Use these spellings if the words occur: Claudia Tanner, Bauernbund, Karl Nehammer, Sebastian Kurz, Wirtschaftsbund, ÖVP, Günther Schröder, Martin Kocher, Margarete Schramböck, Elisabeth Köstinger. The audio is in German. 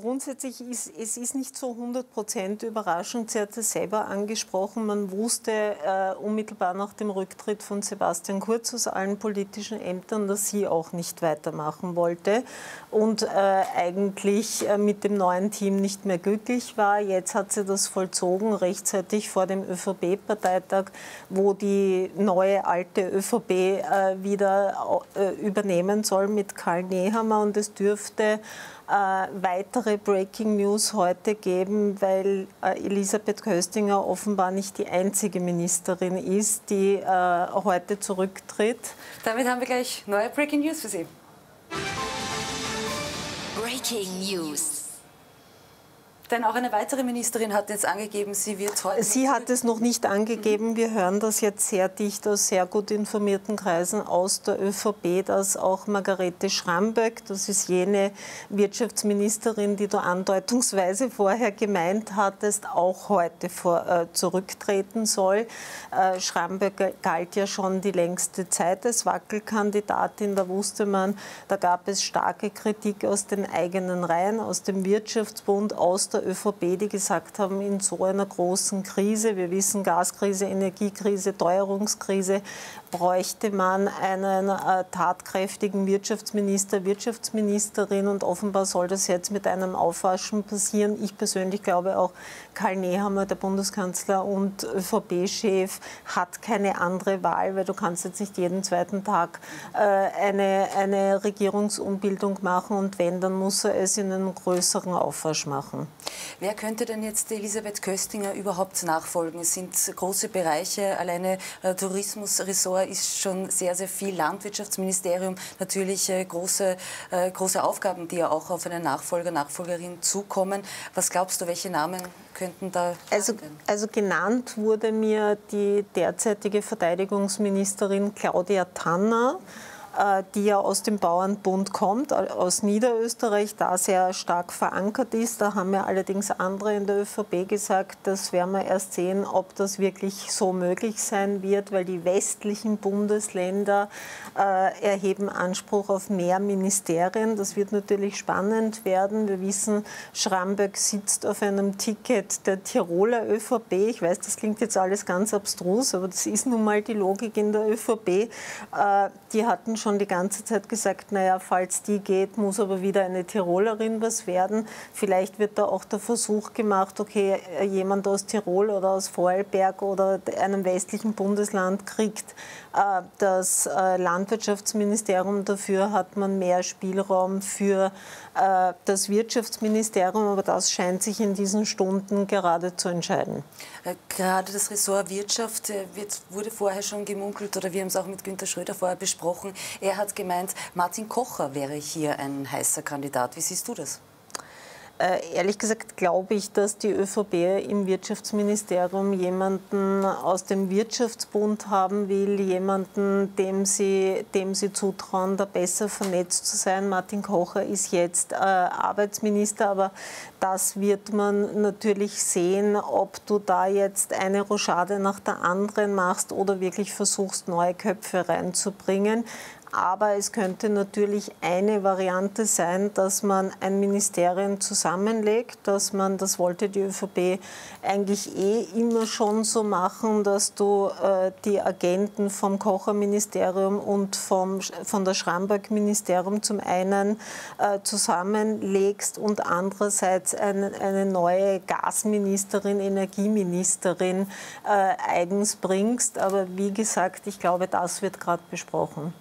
Grundsätzlich ist es nicht so 100% überraschend. Sie hat es selber angesprochen. Man wusste unmittelbar nach dem Rücktritt von Sebastian Kurz aus allen politischen Ämtern, dass sie auch nicht weitermachen wollte und eigentlich mit dem neuen Team nicht mehr glücklich war. Jetzt hat sie das vollzogen, rechtzeitig vor dem ÖVP-Parteitag, wo die neue alte ÖVP wieder übernehmen soll mit Karl Nehammer. Und es dürfte weitere Breaking News heute geben, weil Elisabeth Köstinger offenbar nicht die einzige Ministerin ist, die heute zurücktritt. Damit haben wir gleich neue Breaking News für Sie. Breaking News. Denn auch eine weitere Ministerin hat jetzt angegeben, sie wird heute... Sie hat es noch nicht angegeben. Wir hören das jetzt sehr dicht aus sehr gut informierten Kreisen aus der ÖVP, dass auch Margarete Schramböck, das ist jene Wirtschaftsministerin, die du andeutungsweise vorher gemeint hattest, auch heute zurücktreten soll. Schramböck galt ja schon die längste Zeit als Wackelkandidatin. Da wusste man, da gab es starke Kritik aus den eigenen Reihen, aus dem Wirtschaftsbund, aus der ÖVP, die gesagt haben, in so einer großen Krise, wir wissen Gaskrise, Energiekrise, Teuerungskrise, bräuchte man einen tatkräftigen Wirtschaftsminister, Wirtschaftsministerin, und offenbar soll das jetzt mit einem Aufwaschen passieren. Ich persönlich glaube auch, Karl Nehammer, der Bundeskanzler und ÖVP-Chef, hat keine andere Wahl, weil du kannst jetzt nicht jeden zweiten Tag eine Regierungsumbildung machen, und wenn, dann muss er es in einem größeren Aufwasch machen. Wer könnte denn jetzt Elisabeth Köstinger überhaupt nachfolgen? Es sind große Bereiche, alleine Tourismusressort ist schon sehr, sehr viel, Landwirtschaftsministerium, natürlich große Aufgaben, die ja auch auf einen Nachfolger, Nachfolgerin zukommen. Was glaubst du, welche Namen könnten da... Also genannt wurde mir die derzeitige Verteidigungsministerin Claudia Tanner, die ja aus dem Bauernbund kommt, aus Niederösterreich, da sehr stark verankert ist. Da haben ja allerdings andere in der ÖVP gesagt, das werden wir erst sehen, ob das wirklich so möglich sein wird, weil die westlichen Bundesländer erheben Anspruch auf mehr Ministerien. Das wird natürlich spannend werden. Wir wissen, Schramböck sitzt auf einem Ticket der Tiroler ÖVP. Ich weiß, das klingt jetzt alles ganz abstrus, aber das ist nun mal die Logik in der ÖVP. Die hatten schon die ganze Zeit gesagt, naja, falls die geht, muss aber wieder eine Tirolerin was werden. Vielleicht wird da auch der Versuch gemacht, okay, jemand aus Tirol oder aus Vorarlberg oder einem westlichen Bundesland kriegt das Landwirtschaftsministerium. Dafür hat man mehr Spielraum für das Wirtschaftsministerium, aber das scheint sich in diesen Stunden gerade zu entscheiden. Gerade das Ressort Wirtschaft wurde vorher schon gemunkelt, oder wir haben es auch mit Günther Schröder vorher besprochen. Er hat gemeint, Martin Kocher wäre hier ein heißer Kandidat. Wie siehst du das? Ehrlich gesagt glaube ich, dass die ÖVP im Wirtschaftsministerium jemanden aus dem Wirtschaftsbund haben will, jemanden, dem sie zutrauen, da besser vernetzt zu sein. Martin Kocher ist jetzt Arbeitsminister, aber das wird man natürlich sehen, ob du da jetzt eine Rochade nach der anderen machst oder wirklich versuchst, neue Köpfe reinzubringen. Aber es könnte natürlich eine Variante sein, dass man ein Ministerium zusammenlegt, dass man, das wollte die ÖVP eigentlich immer schon so machen, dass du die Agenten vom Kocher-Ministerium und von der Schramböck-Ministerium zum einen zusammenlegst und andererseits eine neue Gasministerin, Energieministerin eigens bringst. Aber wie gesagt, ich glaube, das wird gerade besprochen.